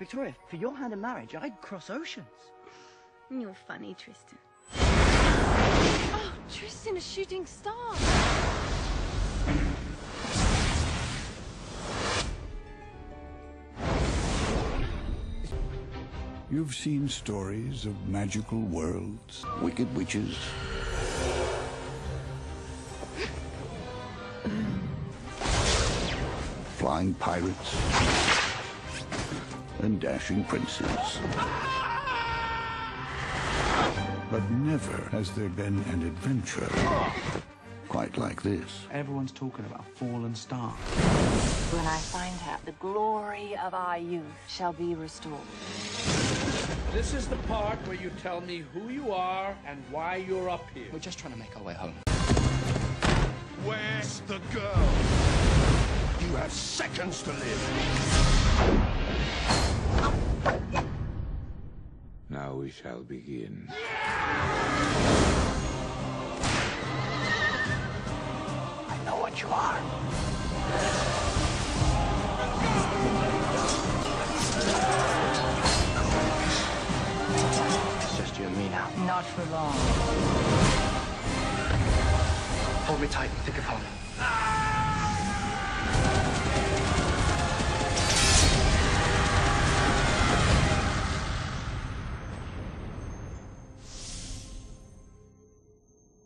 Victoria, for your hand in marriage, I'd cross oceans. You're funny, Tristan. Oh, Tristan, a shooting star! You've seen stories of magical worlds, wicked witches, flying pirates, and dashing princes. But never has there been an adventure quite like this. Everyone's talking about a fallen star. When I find her, the glory of our youth shall be restored. This is the part where you tell me who you are and why you're up here. We're just trying to make our way home. Where's the girl? You have seconds to live. Now we shall begin. I know what you are. Not for long. Hold me tight and think of home.